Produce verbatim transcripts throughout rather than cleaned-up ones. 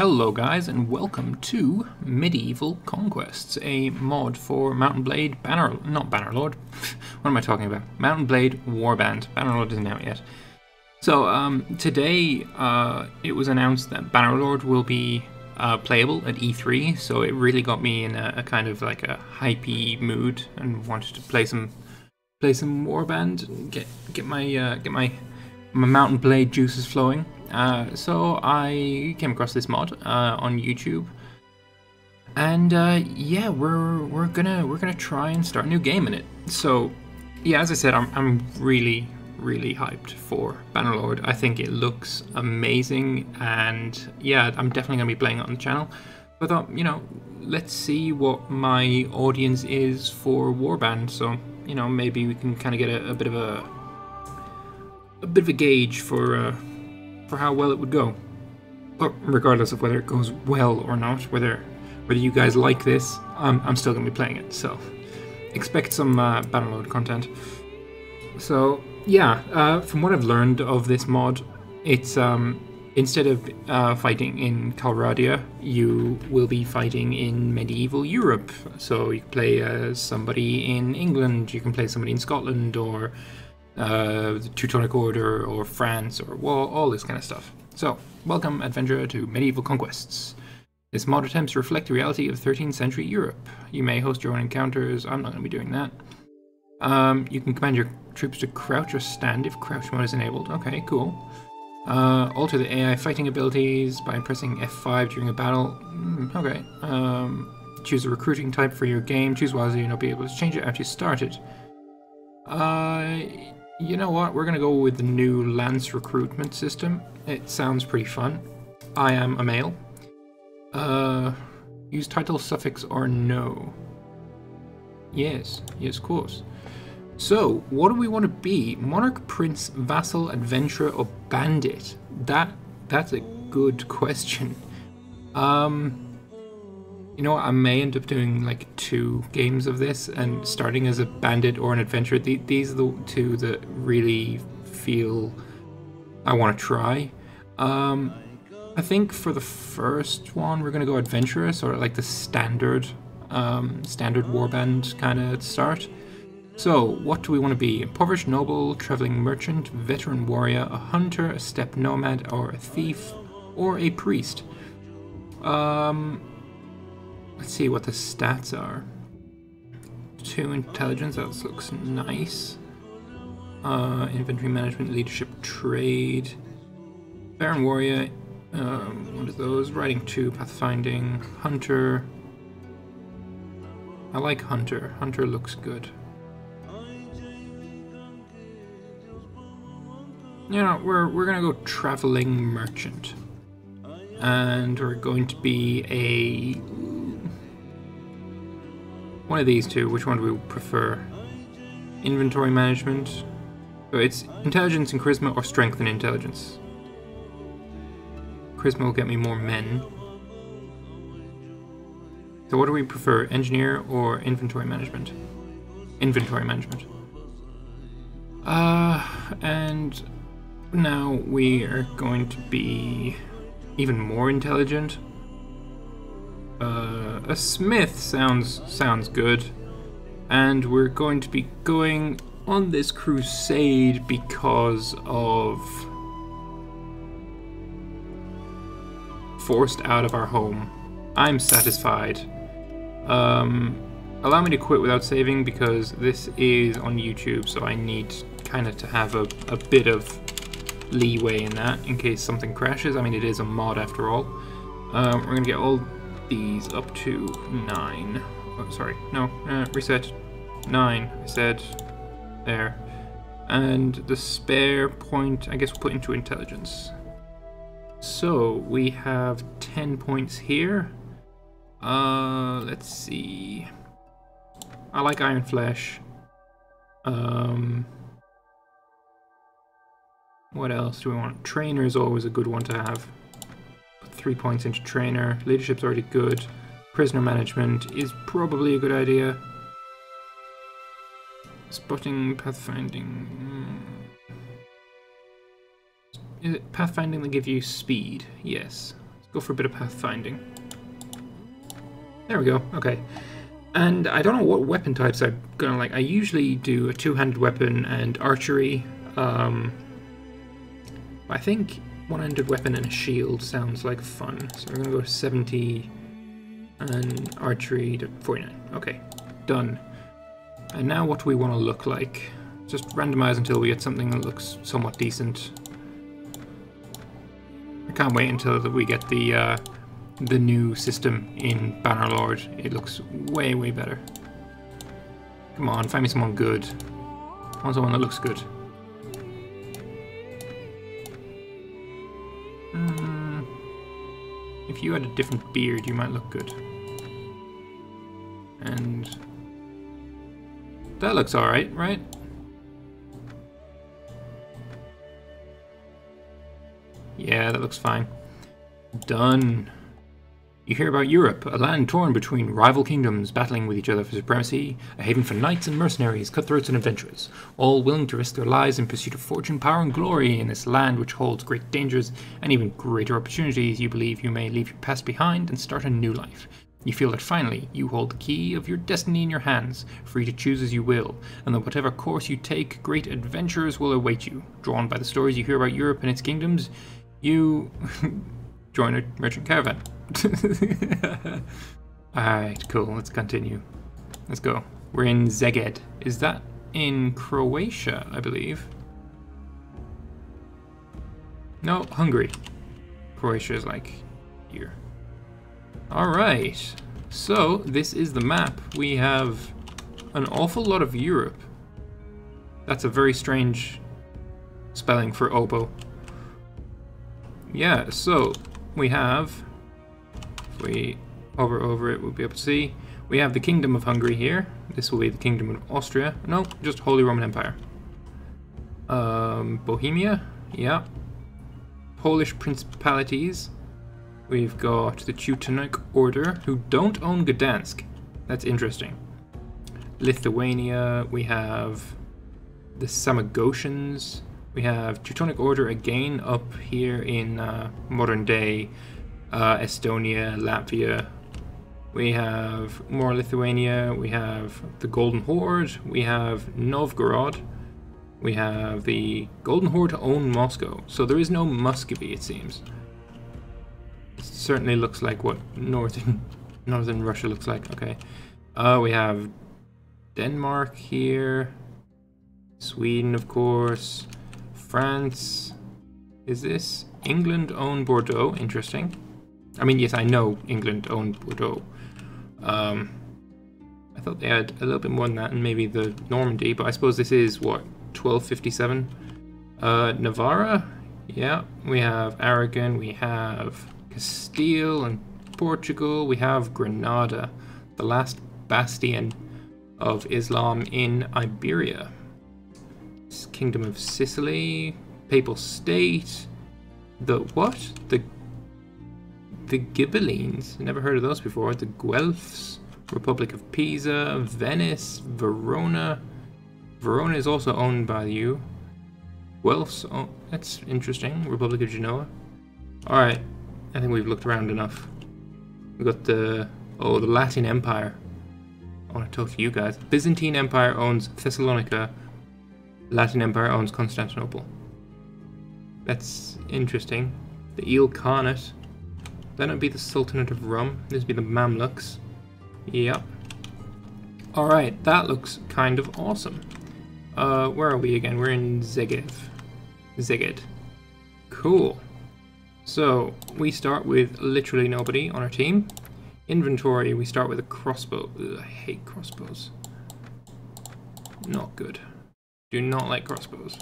Hello guys and welcome to Medieval Conquests, a mod for Mount and Blade Banner... not Bannerlord. What am I talking about? Mount and Blade Warband. Bannerlord isn't out yet. So um, today uh, it was announced that Bannerlord will be uh, playable at E three, so it really got me in a, a kind of like a hypey mood and wanted to play some play some Warband and get get my uh, get my my Mount and Blade juices flowing. Uh, so I came across this mod uh, on YouTube, and uh, yeah, we're we're gonna we're gonna try and start a new game in it. So yeah, as I said, I'm I'm really really hyped for Bannerlord. I think it looks amazing, and yeah, I'm definitely gonna be playing it on the channel. But I thought, you know, let's see what my audience is for Warband. So you know, maybe we can kind of get a, a bit of a a bit of a gauge for. Uh, for how well it would go, but regardless of whether it goes well or not, whether whether you guys like this, um, I'm still going to be playing it, so expect some uh, Bannerlord content. So yeah, uh, from what I've learned of this mod, it's um, instead of uh, fighting in Calradia, you will be fighting in medieval Europe. So you can play uh, somebody in England, you can play somebody in Scotland, or Uh, the Teutonic Order, or France, or well, all this kind of stuff. So, welcome, adventurer, to Medieval Conquests. This mod attempts to reflect the reality of thirteenth century Europe. You may host your own encounters. I'm not going to be doing that. Um, you can command your troops to crouch or stand if crouch mode is enabled. Okay, cool. Uh, alter the A I fighting abilities by pressing F five during a battle. Mm, okay. Um, choose a recruiting type for your game. Choose wisely, and you'll be able to change it after you start it. Uh... You know what, we're going to go with the new Lance Recruitment System. It sounds pretty fun. I am a male. Uh, use title, suffix, or no. Yes, yes, of course. So, what do we want to be? Monarch, prince, vassal, adventurer, or bandit? That, that's a good question. Um, you know what, I may end up doing like two games of this and starting as a bandit or an adventurer. These are the two that really feel I want to try. Um, I think for the first one we're going to go adventurer, sort of like the standard, um, standard warband kind of start. So what do we want to be? Impoverished noble, traveling merchant, veteran warrior, a hunter, a steppe nomad, or a thief, or a priest. Um... Let's see what the stats are. Two intelligence, that looks nice. Uh, inventory management, leadership, trade. Baron warrior, um, what are those? Riding two, pathfinding, hunter. I like hunter, hunter looks good. You know, we're, we're gonna go traveling merchant. And we're going to be a... one of these two, which one do we prefer? Inventory management. So it's intelligence and charisma, or strength and intelligence. Charisma will get me more men. So what do we prefer, engineer or inventory management? Inventory management. Uh, and now we are going to be even more intelligent. Uh, a smith sounds sounds good, and we're going to be going on this crusade because of forced out of our home. I'm satisfied. Um, allow me to quit without saving because this is on YouTube, so I need kind of to have a, a bit of leeway in that in case something crashes. I mean, it is a mod after all. Um, we're gonna get all these up to nine. Oh, sorry. No. Uh, reset. Nine. I said there. And the spare point, I guess we'll put into intelligence. So we have ten points here. Uh, let's see. I like Iron Flesh. Um, what else do we want? Trainer is always a good one to have. Three points into trainer. Leadership's already good. Prisoner management is probably a good idea. Spotting, pathfinding. Is it pathfinding that give you speed? Yes. go for a bit of pathfinding. There we go, okay. And I don't know what weapon types I'm gonna like. I usually do a two-handed weapon and archery. Um, I think one-handed weapon and a shield sounds like fun. So we're gonna go to seventy and archery to forty-nine. Okay, done. And now what do we want to look like? Just randomize until we get something that looks somewhat decent. I can't wait until that we get the uh, the new system in Bannerlord. It looks way, way better. Come on, find me someone good. I want someone that looks good. Mm. If you had a different beard, you might look good. And that looks alright, right? Yeah, that looks fine. Done. You hear about Europe, a land torn between rival kingdoms battling with each other for supremacy, a haven for knights and mercenaries, cutthroats and adventurers, all willing to risk their lives in pursuit of fortune, power and glory in this land which holds great dangers and even greater opportunities. You believe you may leave your past behind and start a new life. You feel that finally you hold the key of your destiny in your hands, free to choose as you will, and that whatever course you take, great adventures will await you. Drawn by the stories you hear about Europe and its kingdoms, you join a merchant caravan. Alright, cool, let's continue. Let's go. We're in Szeged. Is that in Croatia, I believe? No, Hungary. Croatia is like here. Alright, so this is the map. We have an awful lot of Europe. That's a very strange spelling for Opole. Yeah, so we have, if we hover over it, we'll be able to see, we have the Kingdom of Hungary here. This will be the Kingdom of Austria. No, just Holy Roman Empire. Um, Bohemia, yeah. Polish principalities. We've got the Teutonic Order, who don't own Gdansk. That's interesting. Lithuania, we have the Samogitians. We have Teutonic Order again up here in uh, modern day uh, Estonia, Latvia. We have more Lithuania, we have the Golden Horde, we have Novgorod, we have the Golden Horde to own Moscow. So there is no Muscovy, it seems. It certainly looks like what northern, northern Russia looks like, okay. Uh, we have Denmark here, Sweden of course. France, is this? England own Bordeaux, interesting. I mean, yes, I know England owned Bordeaux. Um, I thought they had a little bit more than that, and maybe the Normandy, but I suppose this is, what, twelve fifty-seven? Uh, Navarra, yeah, we have Aragon, we have Castile and Portugal, we have Granada, the last bastion of Islam in Iberia. Kingdom of Sicily, Papal State, the what? The the Ghibellines, never heard of those before, the Guelphs, Republic of Pisa, Venice, Verona. Verona is also owned by you. Guelphs, oh, that's interesting, Republic of Genoa. Alright, I think we've looked around enough. We've got the, oh, the Latin Empire. I want to talk to you guys. Byzantine Empire owns Thessalonica. Latin Empire owns Constantinople. That's interesting. The Ilkhanate. That would be the Sultanate of Rum. This would be the Mamluks. Yep. Alright, that looks kind of awesome. Uh, where are we again? We're in Szeged. Szeged. Cool. So, we start with literally nobody on our team. Inventory, we start with a crossbow. Ugh, I hate crossbows. Not good. Do not like crossbows.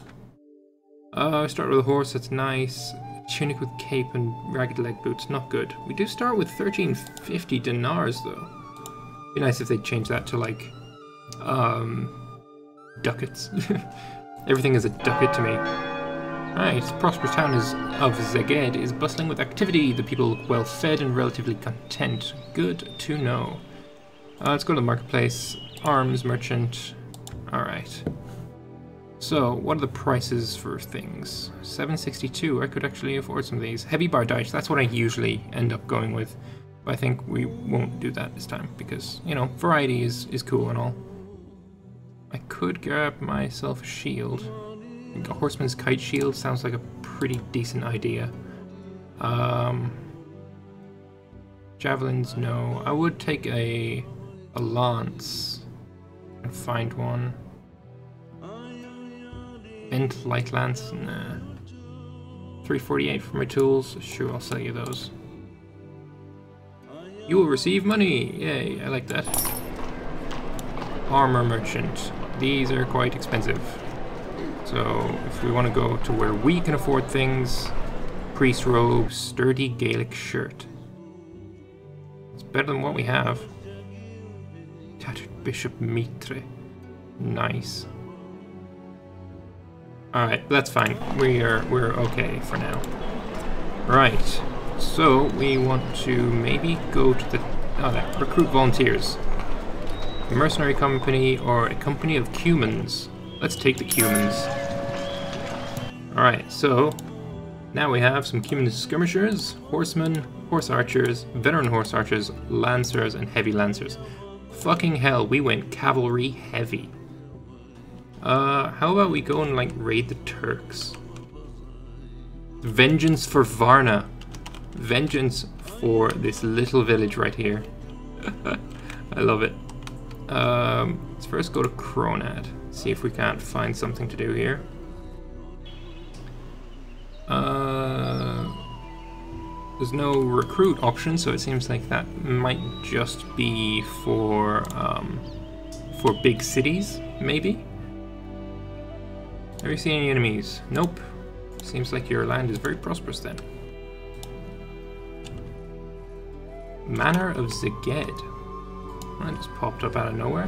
Uh, we start with a horse, that's nice. A tunic with cape and ragged leg boots, not good. We do start with thirteen fifty dinars though. Be nice if they change that to like, um, ducats. Everything is a ducat to me. Alright, prosperous town is, of Szeged is bustling with activity, the people well fed and relatively content. Good to know. Uh, let's go to the marketplace, arms merchant, alright. So, what are the prices for things? seven sixty-two, I could actually afford some of these. Heavy bar dice, that's what I usually end up going with. But I think we won't do that this time, because, you know, variety is, is cool and all. I could grab myself a shield. A horseman's kite shield sounds like a pretty decent idea. Um, javelins, no. I would take a, a lance and find one. Bent light lance, nah. three forty-eight for my tools, sure, I'll sell you those. You will receive money! Yay, I like that. Armor merchant. These are quite expensive. So, if we want to go to where we can afford things, priest robe, sturdy Gaelic shirt. It's better than what we have. Tattered Bishop Mitre. Nice. Alright, that's fine. We are, we're okay for now. Right, so we want to maybe go to the... Oh, that. Recruit volunteers. A mercenary company or a company of Cumans. Let's take the Cumans. Alright, so now we have some Cuman skirmishers, horsemen, horse archers, veteran horse archers, lancers, and heavy lancers. Fucking hell, we went cavalry heavy. Uh, how about we go and, like, raid the Turks? Vengeance for Varna. Vengeance for this little village right here. I love it. Um, let's first go to Kronad. See if we can't find something to do here. Uh, there's no recruit option, so it seems like that might just be for, um, for big cities, maybe? Have you seen any enemies? Nope. Seems like your land is very prosperous then. Manor of Szeged. That just popped up out of nowhere.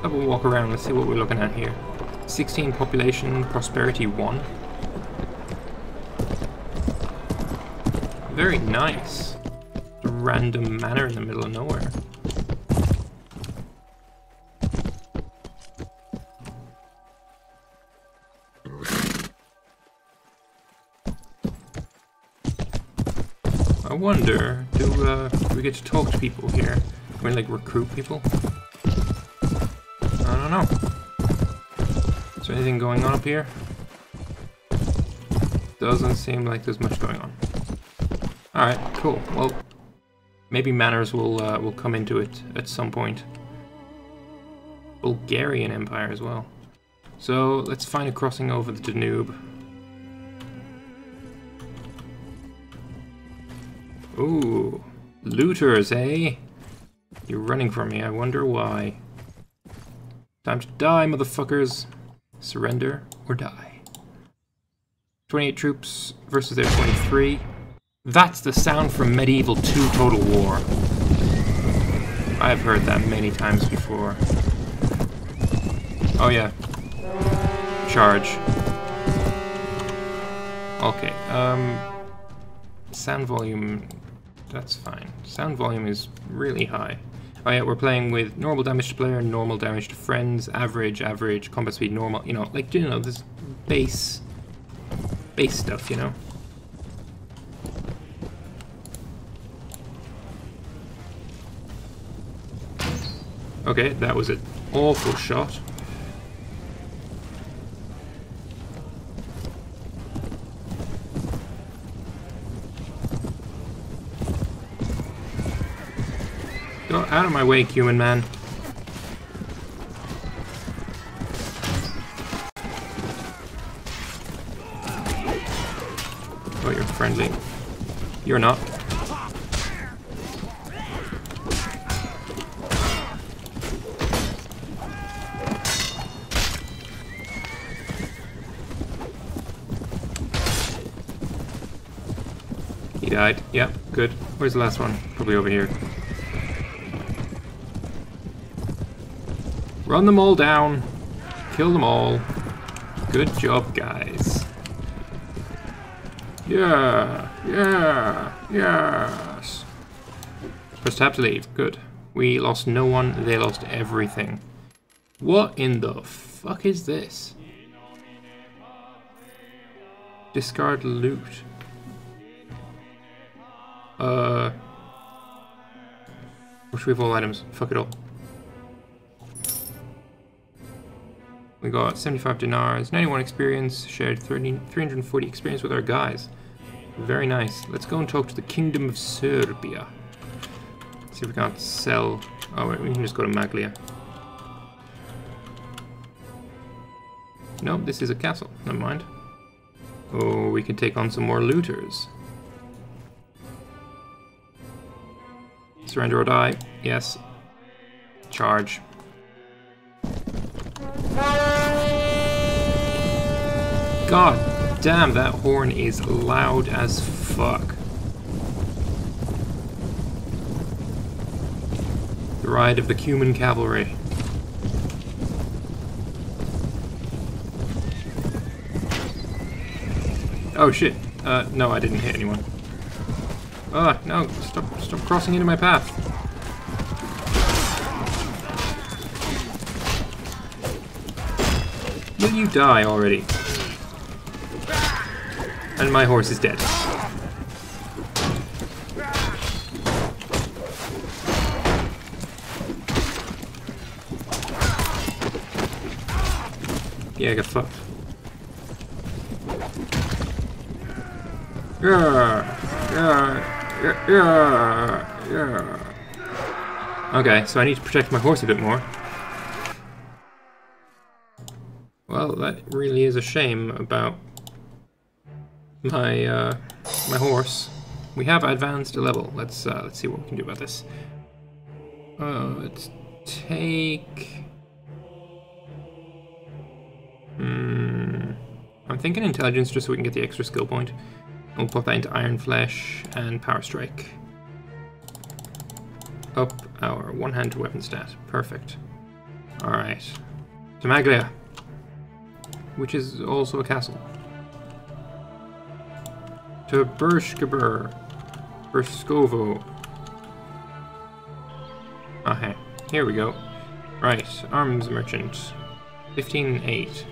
Have a walk around, let's see what we're looking at here. sixteen population, prosperity one. Very nice. A random manor in the middle of nowhere. I wonder, do uh, we get to talk to people here? Can we, like, recruit people? I don't know. Is there anything going on up here? Doesn't seem like there's much going on. Alright, cool. Well, maybe manners will, uh, will come into it at some point. Bulgarian Empire as well. So, let's find a crossing over the Danube. Ooh, looters, eh? You're running from me, I wonder why. Time to die, motherfuckers. Surrender or die. twenty-eight troops versus their twenty-three. That's the sound from Medieval two Total War. I've heard that many times before. Oh yeah. Charge. Okay, um... sound volume... That's fine. Sound volume is really high. Oh yeah, we're playing with normal damage to player, normal damage to friends, average, average, combat speed, normal, you know, like, you know, this base, base stuff, you know? Okay, that was an awful shot. Go out of my way, human man. Oh, you're friendly. You're not. He died. Yep, good. Where's the last one? Probably over here. Run them all down. Kill them all. Good job, guys. Yeah, yeah, yes. Press tab to leave. Good. We lost no one. They lost everything. What in the fuck is this? Discard loot. Uh. Retrieve all items. Fuck it all. We got seventy-five dinars, ninety-one experience, shared three hundred forty experience with our guys. Very nice. Let's go and talk to the Kingdom of Serbia. Let's see if we can't sell. Oh, wait, we can just go to Maglia. Nope, this is a castle. Never mind. Oh, we can take on some more looters. Surrender or die. Yes. Charge. God damn, that horn is loud as fuck. The ride of the Cuman cavalry. Oh shit. Uh, no, I didn't hit anyone. Ah, oh, no, stop, stop crossing into my path. Will you die already? And my horse is dead. Yeah, I got fucked. Yeah, yeah. Yeah, yeah. Okay, so I need to protect my horse a bit more. Well, that really is a shame about my uh, my horse. We have advanced a level. Let's uh, let's see what we can do about this. Uh, let's take. Hmm. I'm thinking intelligence just so we can get the extra skill point. We'll pop that into Iron Flesh and Power Strike. Up our one-handed weapon stat. Perfect. Alright. To Maglia. Which is also a castle. To Burskovo. Burskovo. Okay. Here we go. Right. Arms Merchant. fifteen eight.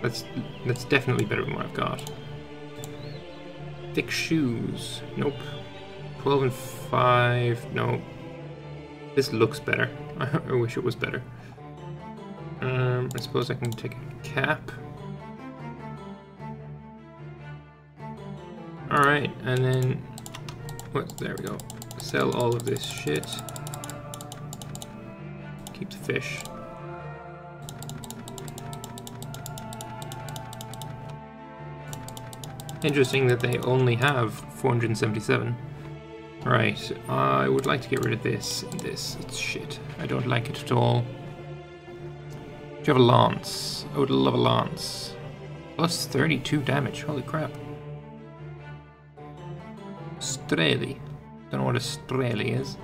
That's, that's definitely better than what I've got. Thick shoes. Nope. twelve and five. Nope. This looks better. I wish it was better. Um, I suppose I can take a cap. Alright, and then... What? There we go. Sell all of this shit. Keep the fish. Interesting that they only have four hundred seventy-seven. Right, I would like to get rid of this and this. It's shit. I don't like it at all. Do you have a lance? I would love a lance. Plus thirty-two damage. Holy crap. Streli. Don't know what a streli is.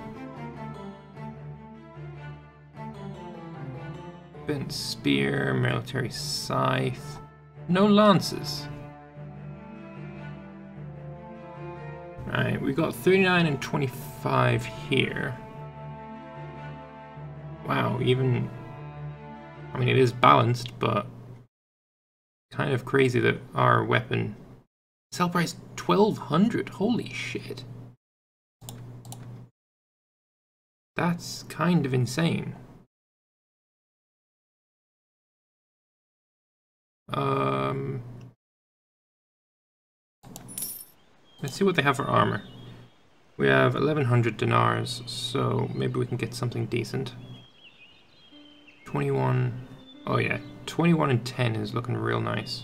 Bent spear, military scythe. No lances. Alright, we got thirty-nine and twenty-five here. Wow, even... I mean, it is balanced, but... Kind of crazy that our weapon... Sell price twelve hundred, holy shit. That's kind of insane. Um... Let's see what they have for armor. We have eleven hundred dinars, so maybe we can get something decent. twenty-one... Oh yeah, twenty-one and ten is looking real nice.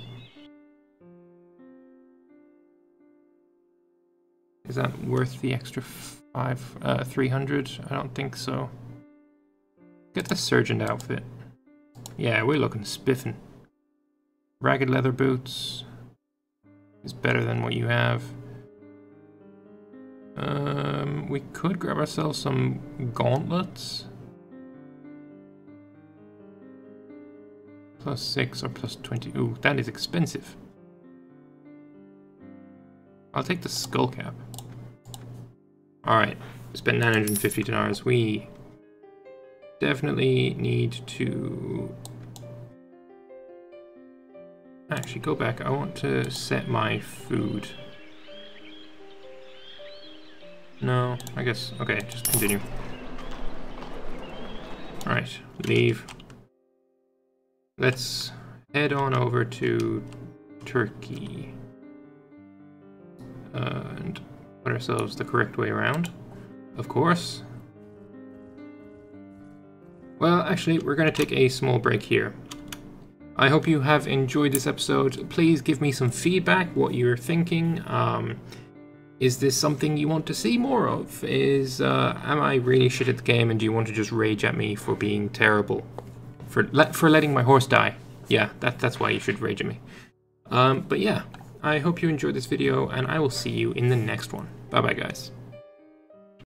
Is that worth the extra five, uh, three hundred? I don't think so. Get the Sergeant outfit. Yeah, we're looking spiffin'. Ragged leather boots is better than what you have. Um, we could grab ourselves some gauntlets. Plus six or plus twenty. Ooh, that is expensive. I'll take the skull cap. Alright, spent nine hundred fifty dinars. We definitely need to actually go back. I want to set my food. No, I guess, okay, just continue. Right, leave. Let's head on over to Turkey uh, and put ourselves the correct way around, of course. Well, actually, we're going to take a small break here. I hope you have enjoyed this episode. Please give me some feedback, what you're thinking. Um, is this something you want to see more of? Is uh, am I really shit at the game, and do you want to just rage at me for being terrible? For, le for letting my horse die. Yeah, that, that's why you should rage at me. Um, but yeah, I hope you enjoyed this video, and I will see you in the next one. Bye-bye, guys.